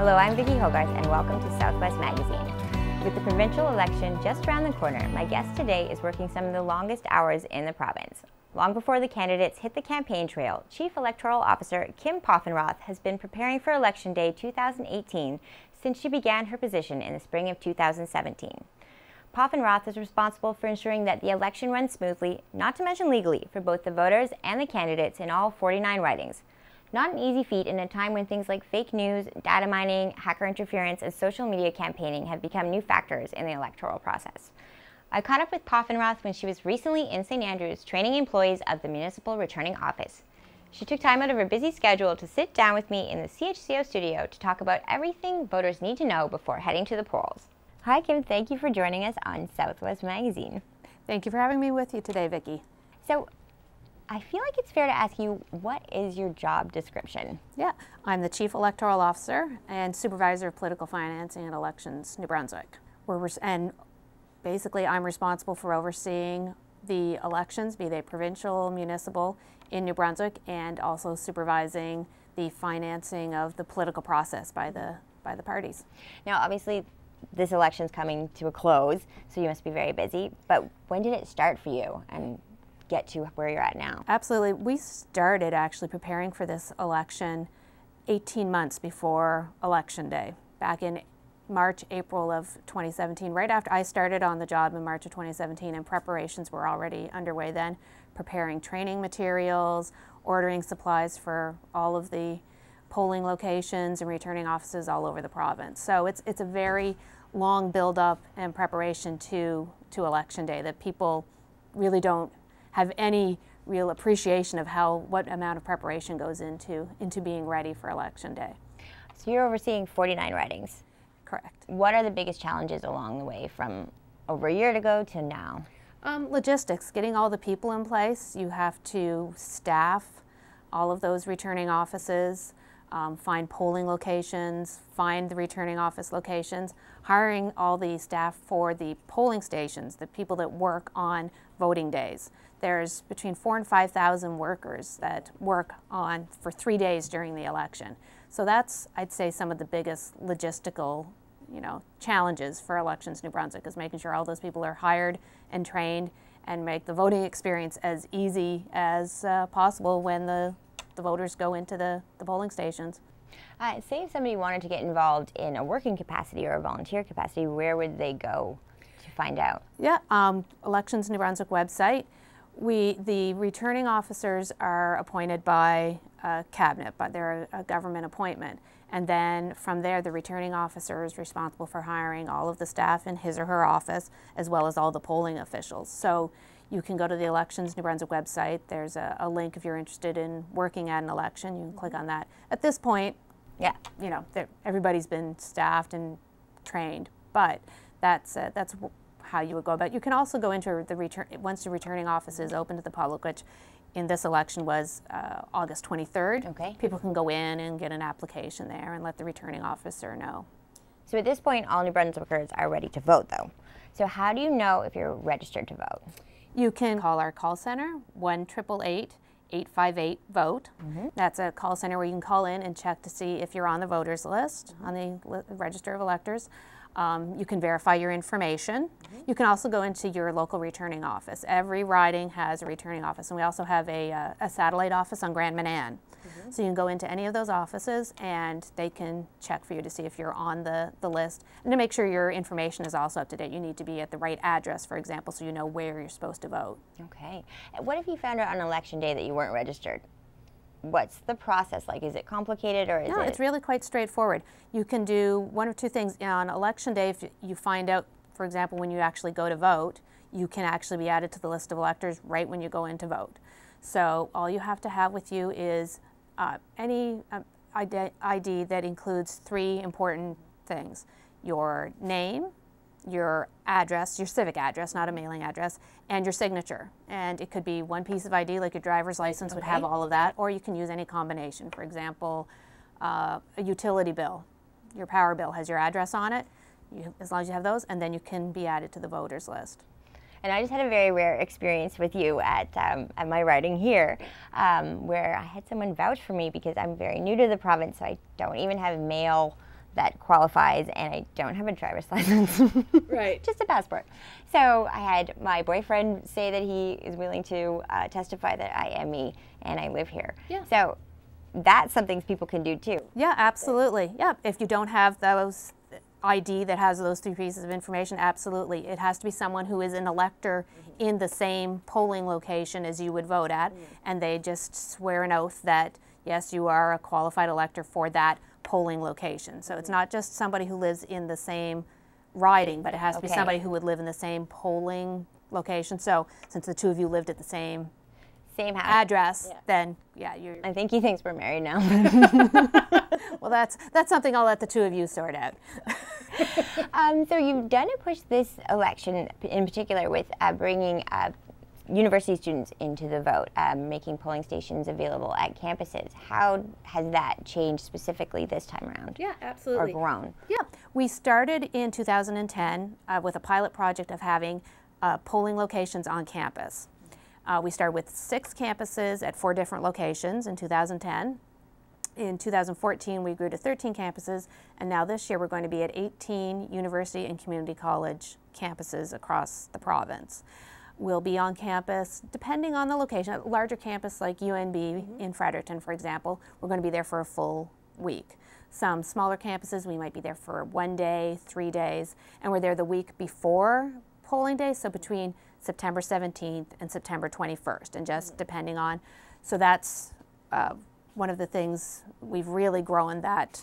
Hello, I'm Vicki Hogarth and welcome to Southwest Magazine. With the provincial election just around the corner, my guest today is working some of the longest hours in the province. Long before the candidates hit the campaign trail, Chief Electoral Officer Kim Poffenroth has been preparing for Election Day 2018 since she began her position in the spring of 2017. Poffenroth is responsible for ensuring that the election runs smoothly, not to mention legally, for both the voters and the candidates in all 49 ridings. Not an easy feat in a time when things like fake news, data mining, hacker interference, and social media campaigning have become new factors in the electoral process. I caught up with Poffenroth when she was recently in St. Andrews training employees of the Municipal Returning Office. She took time out of her busy schedule to sit down with me in the CHCO studio to talk about everything voters need to know before heading to the polls. Hi Kim, thank you for joining us on Southwest Magazine. Thank you for having me with you today, Vicki. So, I feel like it's fair to ask you, what is your job description? Yeah, I'm the Chief Electoral Officer and Supervisor of Political Financing at Elections New Brunswick. And basically I'm responsible for overseeing the elections, be they provincial, municipal, in New Brunswick, and also supervising the financing of the political process by the parties. Now obviously this election's coming to a close, so you must be very busy, but when did it start for you and get to where you're at now? Absolutely. We started actually preparing for this election 18 months before Election Day, back in March, April of 2017. Right after I started on the job in March of 2017, and preparations were already underway then, preparing training materials, ordering supplies for all of the polling locations and returning offices all over the province. So it's a very long build-up and preparation to Election Day that people really don't have any real appreciation of what amount of preparation goes into being ready for Election Day. So you're overseeing 49 ridings. Correct. What are the biggest challenges along the way from over a year ago to now? Logistics, getting all the people in place. You have to staff all of those returning offices, find polling locations, find the returning office locations, hiring all the staff for the polling stations, the people that work on voting days. There's between 4,000 and 5,000 workers that work on for 3 days during the election. So that's, I'd say, some of the biggest logistical, challenges for Elections New Brunswick, is making sure all those people are hired and trained and make the voting experience as easy as possible when the voters go into the polling stations. Say if somebody wanted to get involved in a working capacity or a volunteer capacity, where would they go to find out? Yeah, Elections New Brunswick website. The returning officers are appointed by cabinet, but they're a government appointment. And then from there, the returning officer is responsible for hiring all of the staff in his or her office, as well as all the polling officials. So you can go to the Elections New Brunswick website. There's a link if you're interested in working at an election. You can click on that. At this point, yeah, everybody's been staffed and trained, but that's how you would go about it. You can also go into the once the returning office is open to the public, which in this election was August 23rd. Okay. People can go in and get an application there and let the returning officer know. So at this point, all New Brunswickers are ready to vote, though. So how do you know if you're registered to vote? You can call our call center, 1-888-858-VOTE. Mm-hmm. That's a call center where you can call in and check to see if you're on the voters list, mm-hmm. on the register of electors. You can verify your information. Mm-hmm. You can also go into your local returning office. Every riding has a returning office, and we also have a satellite office on Grand Manan. Mm-hmm. So you can go into any of those offices, and they can check for you to see if you're on the list, and to make sure your information is also up to date. You need to be at the right address, for example, so you know where you're supposed to vote. Okay. What if you found out on Election Day that you weren't registered? What's the process like? Is it complicated, or is it? No, it's really quite straightforward. You can do one of two things. On Election Day, if you find out, for example, when you actually go to vote, you can actually be added to the list of electors right when you go in to vote. So all you have to have with you is any ID that includes three important things: your name, your address, your civic address, not a mailing address, and your signature. And it could be one piece of ID, like your driver's license would have all of that, or you can use any combination. For example, a utility bill, your power bill has your address on it, as long as you have those, and then you can be added to the voters list. And I just had a very rare experience with you at my riding here, where I had someone vouch for me because I'm very new to the province, so I don't even have mail that qualifies, and I don't have a driver's license. Right. Just a passport. So I had my boyfriend say that he is willing to testify that I am me and I live here. Yeah. So that's something people can do too. Yeah, absolutely. Yeah, if you don't have those ID that has those three pieces of information, absolutely. It has to be someone who is an elector in the same polling location as you would vote at, and they just swear an oath that, yes, you are a qualified elector for that polling location. So it's not just somebody who lives in the same riding, but it has to be somebody who would live in the same polling location. So since the two of you lived at the same house. Address, then you're... I think he thinks we're married now. Well, that's something I'll let the two of you sort out. So you've done a push this election in particular with bringing university students into the vote, making polling stations available at campuses. How has that changed specifically this time around? Yeah, absolutely. Or grown? Yeah. We started in 2010 with a pilot project of having polling locations on campus. We started with 6 campuses at 4 different locations in 2010. In 2014, we grew to 13 campuses, and now this year we're going to be at 18 university and community college campuses across the province. We'll be on campus, depending on the location, a larger campus like UNB in Fredericton, for example, we're going to be there for a full week. Some smaller campuses, we might be there for 1 day, 3 days, and we're there the week before polling day, so between September 17th and September 21st, and just depending on, so that's one of the things we've really grown that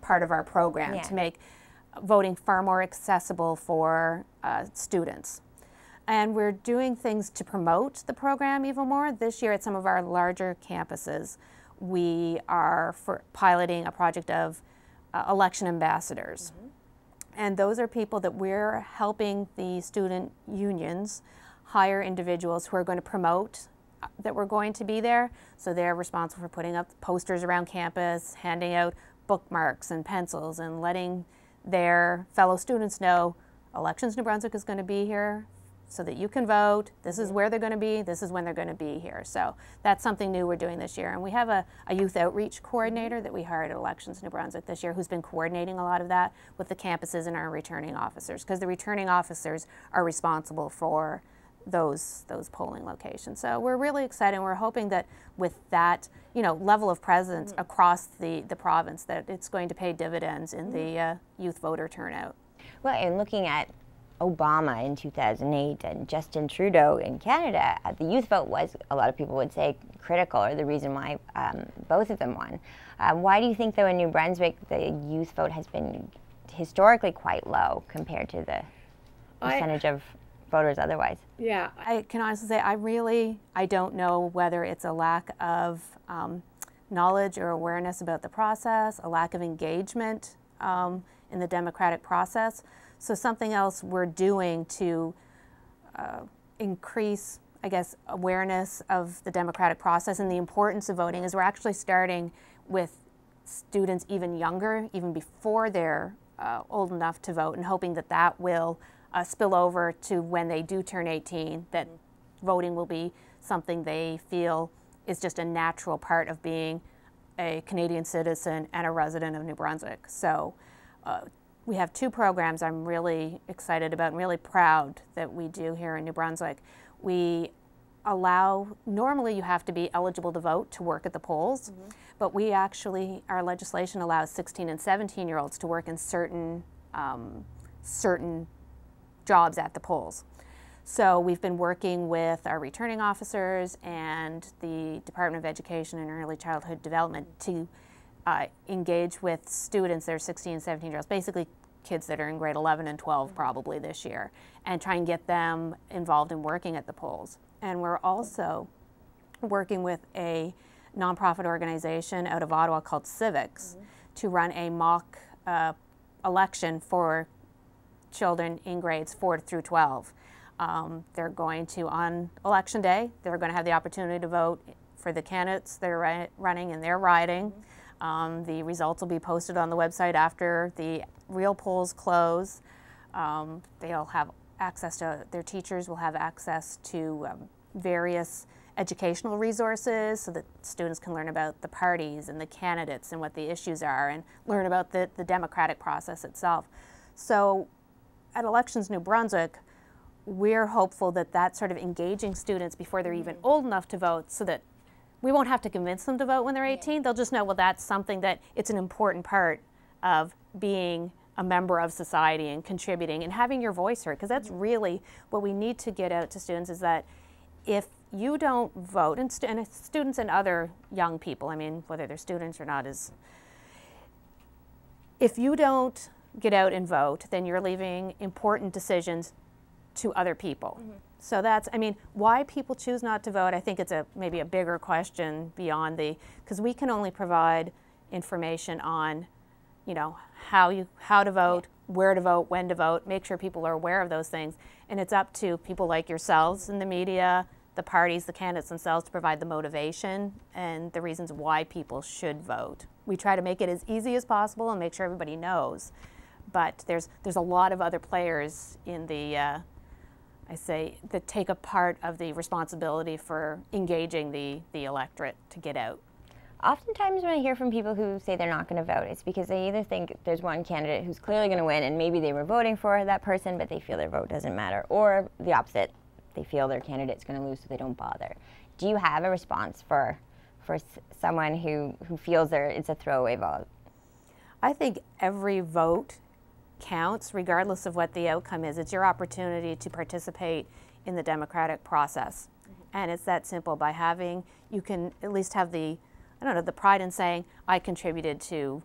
part of our program to make voting far more accessible for students. And we're doing things to promote the program even more. This year at some of our larger campuses, we are piloting a project of election ambassadors. And those are people that we're helping the student unions hire individuals who are going to promote that we're going to be there. So they're responsible for putting up posters around campus, handing out bookmarks and pencils, and letting their fellow students know Elections New Brunswick is going to be here so that you can vote. This is where they're going to be. This is when they're going to be here. So that's something new we're doing this year. And we have a youth outreach coordinator that we hired at Elections New Brunswick this year who's been coordinating a lot of that with the campuses and our returning officers, because the returning officers are responsible for those polling locations. So we're really excited, and we're hoping that with that, you know, level of presence across the province, that it's going to pay dividends in the youth voter turnout. Well, and looking at Obama in 2008 and Justin Trudeau in Canada, the youth vote was, a lot of people would say, critical, or the reason why both of them won. Why do you think, though, in New Brunswick the youth vote has been historically quite low compared to the percentage of voters otherwise? Yeah, I can honestly say I don't know whether it's a lack of knowledge or awareness about the process, a lack of engagement in the democratic process. So something else we're doing to increase, I guess, awareness of the democratic process and the importance of voting is we're actually starting with students even younger, even before they're old enough to vote, and hoping that that will spill over to when they do turn 18, that voting will be something they feel is just a natural part of being a Canadian citizen and a resident of New Brunswick. So. We have 2 programs I'm really excited about and really proud that we do here in New Brunswick. We allow, normally you have to be eligible to vote to work at the polls, but we actually, our legislation allows 16 and 17-year-olds to work in certain jobs at the polls. So we've been working with our returning officers and the Department of Education and Early Childhood Development to engage with students that are 16 and 17-year-olds, basically kids that are in grade 11 and 12 probably this year, and try and get them involved in working at the polls. And we're also working with a nonprofit organization out of Ottawa called Civics to run a mock election for children in grades 4 through 12. They're going to, on election day, they're going to have the opportunity to vote for the candidates that are running in their riding. The results will be posted on the website after the real polls close. They'll have access to, their teachers will have access to various educational resources so that students can learn about the parties and the candidates and what the issues are and learn about the democratic process itself. So at Elections New Brunswick, we're hopeful that that's sort of engaging students before they're even old enough to vote, so that we won't have to convince them to vote when they're 18. Yeah. They'll just know, well, that's something that it's an important part of being a member of society and contributing and having your voice heard, because that's really what we need to get out to students, is that if you don't vote, and students and other young people, I mean, whether they're students or not, is if you don't get out and vote, then you're leaving important decisions to other people. Mm-hmm. So that's, I mean, why people choose not to vote, I think it's a maybe a bigger question beyond the, because we can only provide information on, you know, how to vote, where to vote, when to vote, make sure people are aware of those things. And it's up to people like yourselves in the media, the parties, the candidates themselves, to provide the motivation and the reasons why people should vote. We try to make it as easy as possible and make sure everybody knows. But there's a lot of other players in the, I say, that take a part of the responsibility for engaging the electorate to get out. Oftentimes when I hear from people who say they're not going to vote, it's because they either think there's one candidate who's clearly going to win and maybe they were voting for that person, but they feel their vote doesn't matter, or the opposite. They feel their candidate's going to lose, so they don't bother. Do you have a response for someone who feels it's a throwaway vote? I think every vote counts, regardless of what the outcome is. It's your opportunity to participate in the democratic process. Mm-hmm. And it's that simple. By having, you can at least have the, I don't know, the pride in saying, I contributed to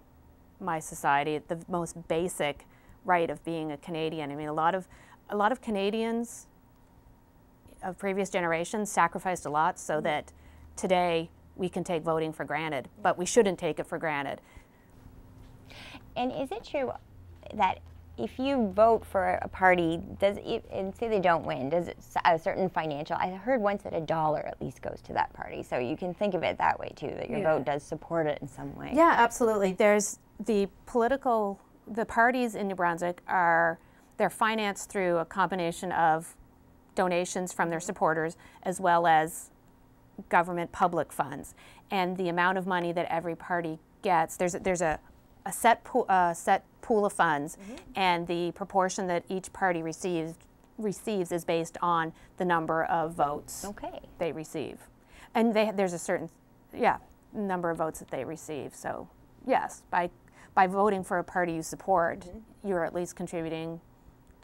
my society, the most basic right of being a Canadian. I mean, a lot of Canadians of previous generations sacrificed a lot so that today we can take voting for granted, but we shouldn't take it for granted. And is it true that if you vote for a party, and say they don't win, does it, a certain financial, I heard once that $1 at least goes to that party, so you can think of it that way too, that your vote does support it in some way? Yeah, absolutely. There's the parties in New Brunswick they're financed through a combination of donations from their supporters as well as government public funds, and the amount of money that every party gets, there's a set pool of funds, and the proportion that each party receives is based on the number of votes they receive, and there's a certain number of votes that they receive. So yes, by voting for a party you support, you're at least contributing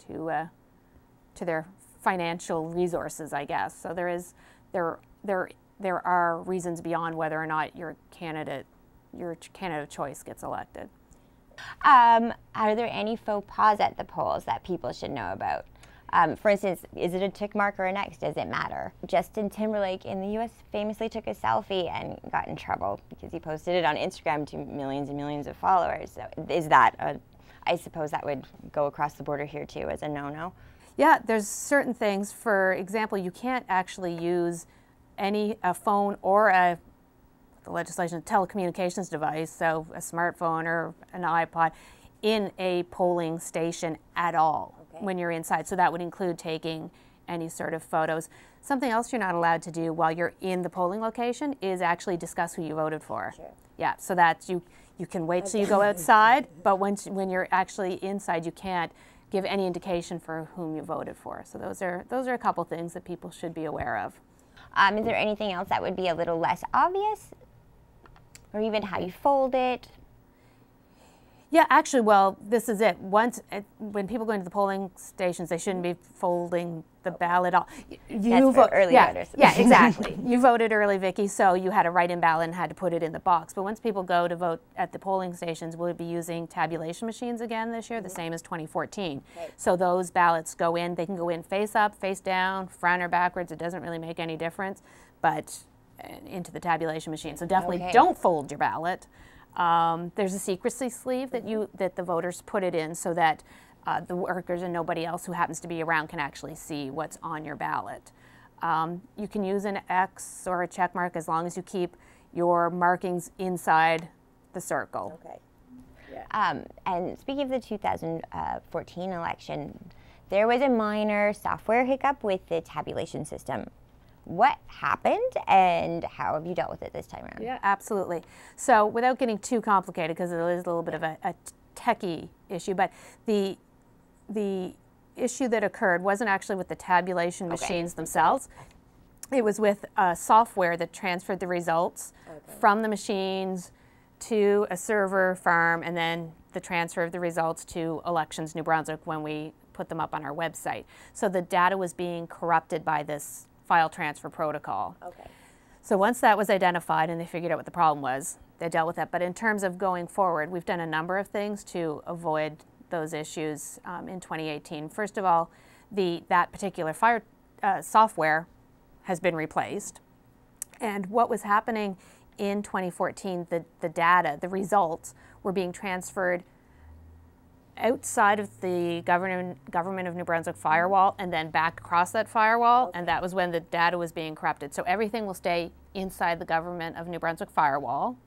to their financial resources, I guess. So there are reasons beyond whether or not your candidate of choice gets elected. Are there any faux pas at the polls that people should know about? For instance, is it a tick mark or an X? Does it matter? Justin Timberlake in the U.S. famously took a selfie and got in trouble because he posted it on Instagram to millions and millions of followers. So is that I suppose that would go across the border here too as a no-no? Yeah, there's certain things. For example, you can't actually use a phone or the legislation, a telecommunications device, so a smartphone or an iPod, in a polling station at all when you're inside. So that would include taking any sort of photos. Something else you're not allowed to do while you're in the polling location is actually discuss who you voted for. Sure. Yeah, so that you can wait till you go outside, but when you're actually inside, you can't give any indication for whom you voted for. So those are a couple things that people should be aware of. Is there anything else that would be a little less obvious, or even how you fold it? Yeah, actually, well, this is it. When people go into the polling stations, they shouldn't be folding the ballot. You vote early. Yeah, exactly. You voted early, Vicki, so you had a write-in ballot and had to put it in the box. But once people go to vote at the polling stations, we'll be using tabulation machines again this year, the same as 2014. Right. So those ballots go in. They can go in face up, face down, front or backwards. It doesn't really make any difference, but into the tabulation machine. So definitely don't fold your ballot. There's a secrecy sleeve that the voters put it in, so that the workers and nobody else who happens to be around can actually see what's on your ballot. You can use an X or a check mark as long as you keep your markings inside the circle. Okay. Yeah. And speaking of the 2014 election, there was a minor software hiccup with the tabulation system. what happened and how have you dealt with it this time around? Yeah, absolutely. So without getting too complicated, because it is a little bit of a techie issue, but the issue that occurred wasn't actually with the tabulation machines themselves. It was with software that transferred the results from the machines to a server firm, and then the transfer of the results to Elections New Brunswick when we put them up on our website. So the data was being corrupted by this file transfer protocol. Okay. So once that was identified and they figured out what the problem was, they dealt with that. But in terms of going forward, we've done a number of things to avoid those issues in 2018. First of all, that particular fire software has been replaced. And what was happening in 2014, the data, the results, were being transferred outside of the government of New Brunswick firewall and then back across that firewall, and that was when the data was being corrupted. So everything will stay inside the government of New Brunswick firewall.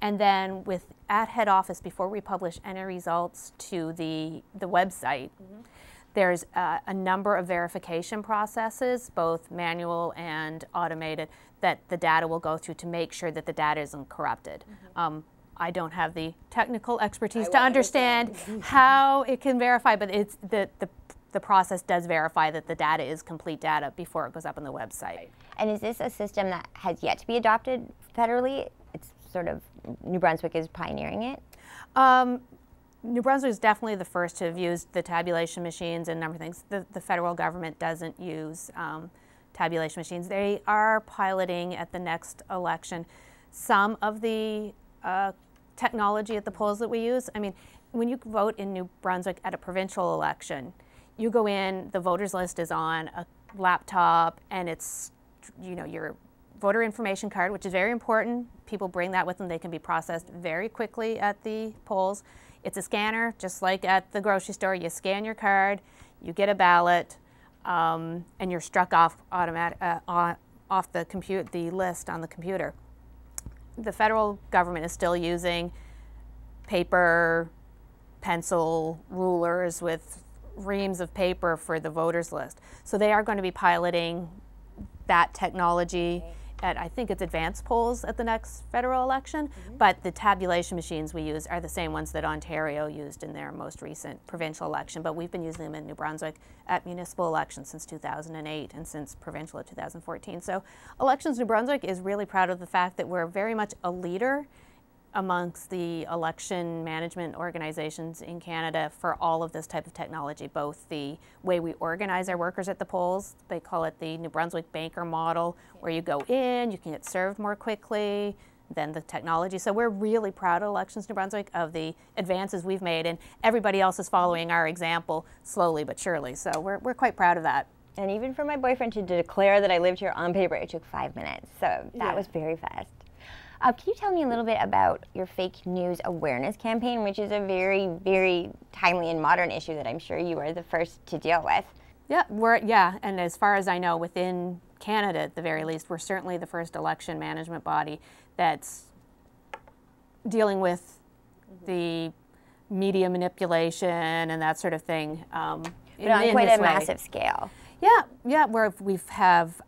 And then at head office, before we publish any results to the website, there's a number of verification processes, both manual and automated, that the data will go through to make sure that the data isn't corrupted. I don't have the technical expertise to understand how it can verify, but it's the process does verify that the data is complete data before it goes up on the website. And is this a system that has yet to be adopted federally? It's sort of, New Brunswick is pioneering it? New Brunswick is definitely the first to have used the tabulation machines and a number of things. The federal government doesn't use tabulation machines. They are piloting at the next election some of the technology at the polls that we use. I mean, when you vote in New Brunswick at a provincial election, you go in, the voters list is on a laptop, and it's, you know, your voter information card, which is very important. People bring that with them. They can be processed very quickly at the polls. It's a scanner, just like at the grocery store. You scan your card, you get a ballot, and you're struck off off the list on the computer. The federal government is still using paper, pencil, rulers with reams of paper for the voters list. So they are going to be piloting that technology at, I think it's advanced polls at the next federal election, but the tabulation machines we use are the same ones that Ontario used in their most recent provincial election, but we've been using them in New Brunswick at municipal elections since 2008 and since provincial in 2014. So Elections New Brunswick is really proud of the fact that we're very much a leader amongst the election management organizations in Canada for all of this type of technology, both the way we organize our workers at the polls, they call it the New Brunswick banker model, where you go in, you can get served more quickly, than the technology. So we're really proud of Elections New Brunswick, of the advances we've made, and everybody else is following our example slowly but surely. So we're quite proud of that. And even for my boyfriend to declare that I lived here on paper, it took 5 minutes. So that was very fast. Can you tell me a little bit about your fake news awareness campaign, which is a very, very timely and modern issue that I'm sure you are the first to deal with? Yeah, and as far as I know, within Canada at the very least, we're certainly the first election management body that's dealing with the media manipulation and that sort of thing. But on quite a massive scale. Yeah, where we have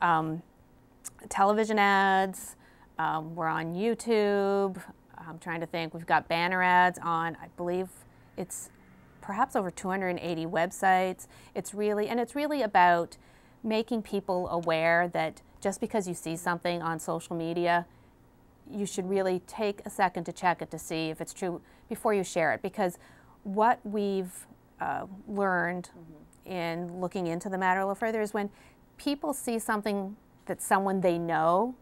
television ads. We're on YouTube. I'm trying to think. We've got banner ads on, I believe it's perhaps over 280 websites. It's really about making people aware that just because you see something on social media, you should really take a second to check it to see if it's true before you share it. Because what we've learned in looking into the matter a little further is when people see something that someone they know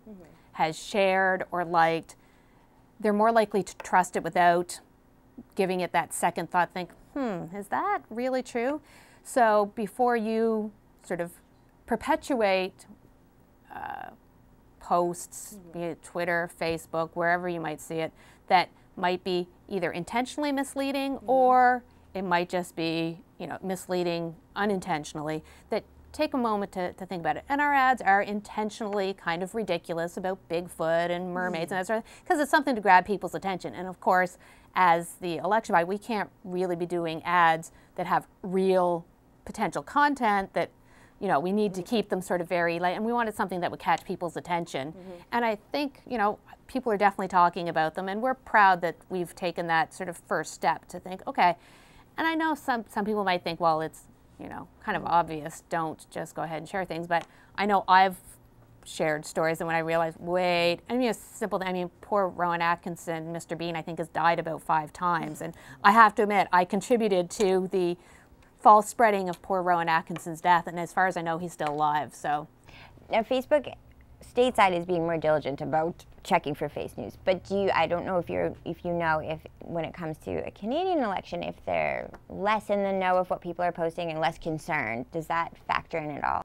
has shared or liked, they're more likely to trust it without giving it that second thought, think, is that really true? So before you sort of perpetuate posts, be it Twitter, Facebook, wherever you might see it, that might be either intentionally misleading or it might just be, you know, misleading unintentionally, that take a moment to think about it. And our ads are intentionally kind of ridiculous about Bigfoot and mermaids and that sort of thing, because it's something to grab people's attention. And of course, as the election body, we can't really be doing ads that have real potential content that you know, we need to keep them sort of very light, and we wanted something that would catch people's attention. Mm-hmm. And I think, you know, people are definitely talking about them, and we're proud that we've taken that sort of first step to think, okay, and I know some people might think, well, it's, you know, kind of obvious, don't just go ahead and share things, but I know I've shared stories, and when I realized, wait, I mean, it's simple, I mean, poor Rowan Atkinson, Mr. Bean, I think, has died about 5 times, and I have to admit, I contributed to the false spreading of poor Rowan Atkinson's death, and as far as I know, he's still alive, so. Now, Facebook stateside is being more diligent about checking for fake news, but do you, I don't know if you're, if you know if when it comes to a Canadian election, if they're less in the know of what people are posting and less concerned, does that factor in at all?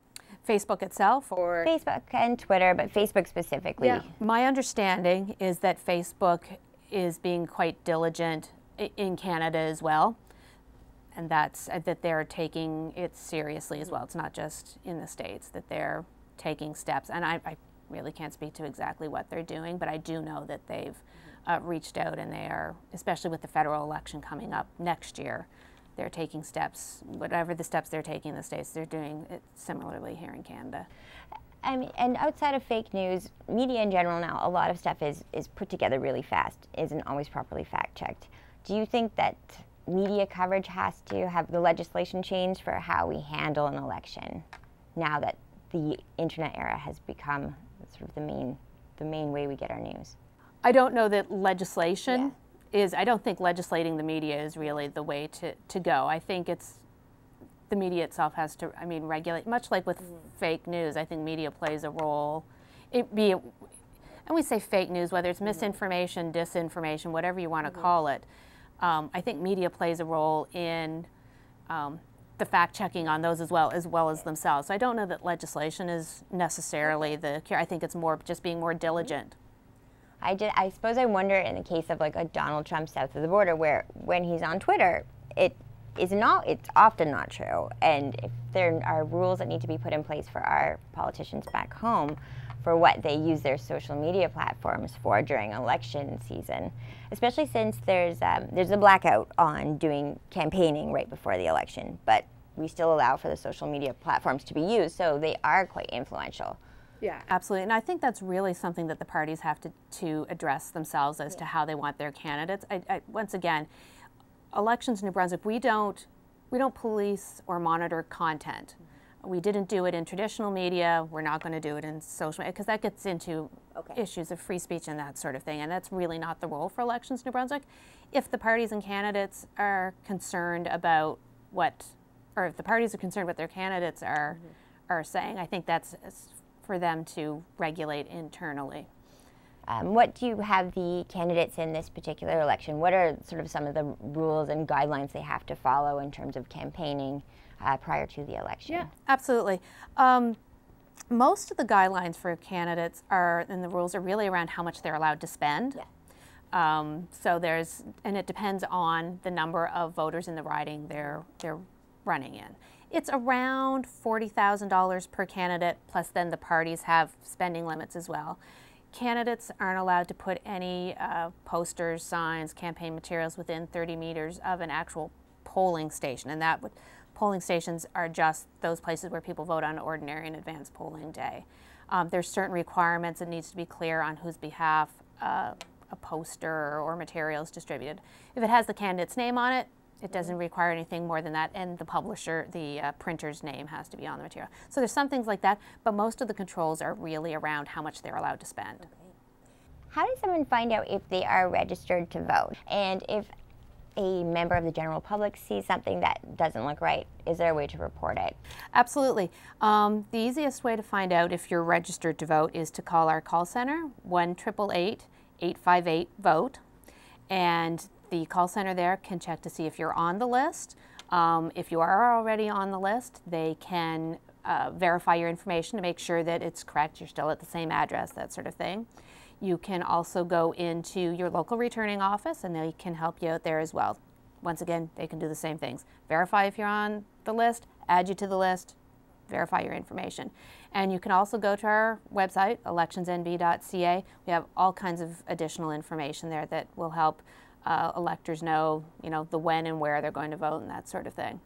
Facebook itself, or Facebook and Twitter, but Facebook specifically. Yeah. My understanding is that Facebook is being quite diligent in Canada as well, and that's that they're taking it seriously as well. It's not just in the States that they're taking steps, and I really can't speak to exactly what they're doing, but I do know that they've reached out, and they are, especially with the federal election coming up next year, they're taking steps, whatever the steps they're taking in the States, they're doing it similarly here in Canada. I mean, and outside of fake news, media in general now, a lot of stuff is put together really fast, isn't always properly fact-checked. Do you think that media coverage has to have the legislation change for how we handle an election, now that the internet era has become sort of the main way we get our news? I don't know that legislation... Yeah. I don't think legislating the media is really the way to go. I think it's the media itself has to, I mean, regulate, much like with fake news. I think media plays a role. And we say fake news, whether it's misinformation, disinformation, whatever you want to call it. I think media plays a role in the fact-checking on those as well as themselves. So I don't know that legislation is necessarily the cure. I think it's more just being more diligent. I suppose I wonder in the case of like a Donald Trump south of the border, where when he's on Twitter, it's often not true. And if there are rules that need to be put in place for our politicians back home for what they use their social media platforms for during election season, especially since there's a blackout on doing campaigning right before the election, but we still allow for the social media platforms to be used, so they are quite influential. Yeah, absolutely. And I think that's really something that the parties have to address themselves as to how they want their candidates. Once again, Elections in New Brunswick, we don't police or monitor content. We didn't do it in traditional media. We're not going to do it in social media, because that gets into issues of free speech and that sort of thing. And that's really not the role for Elections in New Brunswick. If the parties and candidates are concerned about what, or if the parties are concerned what their candidates are saying, I think that's for them to regulate internally. What do you have the candidates in this particular election? What are sort of some of the rules and guidelines they have to follow in terms of campaigning prior to the election? Yeah, absolutely. Most of the guidelines for candidates are, and the rules are really around how much they're allowed to spend. Yeah. So there's, and it depends on the number of voters in the riding they're running in. It's around $40,000 per candidate, plus then the parties have spending limits as well. Candidates aren't allowed to put any posters, signs, campaign materials within 30 meters of an actual polling station, and that polling stations are just those places where people vote on ordinary and advanced polling day. There's certain requirements. It needs to be clear on whose behalf a poster or material is distributed. If it has the candidate's name on it, it doesn't require anything more than that, and the publisher, the printer's name has to be on the material. So there's some things like that, but most of the controls are really around how much they're allowed to spend. Okay. How does someone find out if they are registered to vote? And if a member of the general public sees something that doesn't look right, is there a way to report it? Absolutely. The easiest way to find out if you're registered to vote is to call our call center, 1-888-858-VOTE, and the call center there can check to see if you're on the list. If you are already on the list, they can verify your information to make sure that it's correct, you're still at the same address, that sort of thing. You can also go into your local returning office, and they can help you out there as well. Once again, they can do the same things. Verify if you're on the list, add you to the list, verify your information. And you can also go to our website, electionsnb.ca. We have all kinds of additional information there that will help electors know, you know, the when and where they're going to vote and that sort of thing.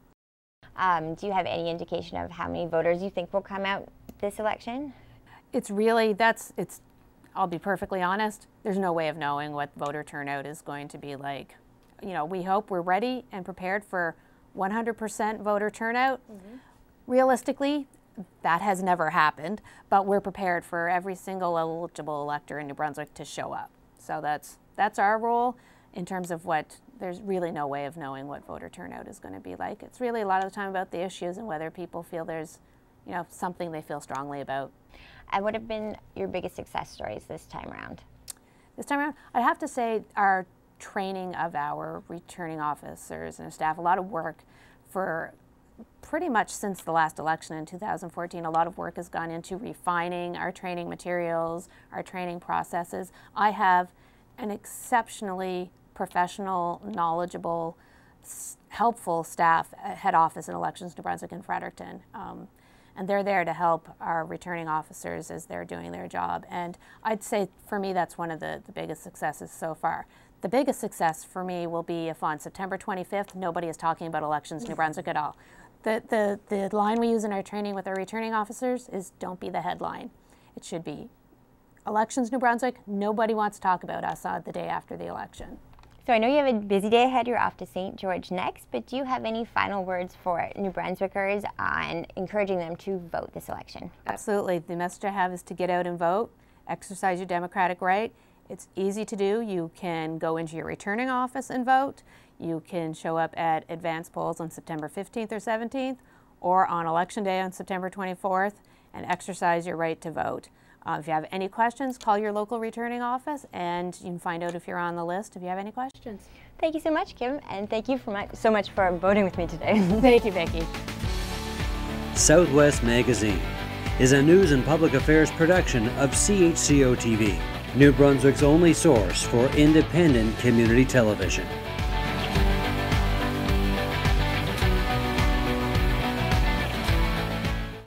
Do you have any indication of how many voters you think will come out this election? It's really, I'll be perfectly honest, there's no way of knowing what voter turnout is going to be like. You know, we hope we're ready and prepared for 100% voter turnout. Mm-hmm. Realistically, that has never happened, but we're prepared for every single eligible elector in New Brunswick to show up. So that's our role in terms of what, there's really no way of knowing what voter turnout is going to be like. It's really a lot of the time about the issues and whether people feel there's, you know, something they feel strongly about. And what have been your biggest success stories this time around? This time around, I'd have to say our training of our returning officers and staff, a lot of work for pretty much since the last election in 2014, a lot of work has gone into refining our training materials, our training processes. I have an exceptionally professional, knowledgeable, helpful staff at head office in Elections New Brunswick and Fredericton. And they're there to help our returning officers as they're doing their job. And I'd say for me, that's one of the biggest successes so far. The biggest success for me will be if on September 25th, nobody is talking about Elections New Brunswick at all. The line we use in our training with our returning officers is don't be the headline. It should be Elections New Brunswick, nobody wants to talk about us on the day after the election. So I know you have a busy day ahead, you're off to St. George next, but do you have any final words for New Brunswickers on encouraging them to vote this election? Absolutely. The message I have is to get out and vote, exercise your democratic right. It's easy to do. You can go into your returning office and vote. You can show up at advance polls on September 15th or 17th, or on Election Day on September 24th, and exercise your right to vote. If you have any questions, call your local returning office and you can find out if you're on the list if you have any questions. Thank you so much, Kim, and thank you so much for voting with me today. Thank you, Vicki. Southwest Magazine is a news and public affairs production of CHCO-TV, New Brunswick's only source for independent community television.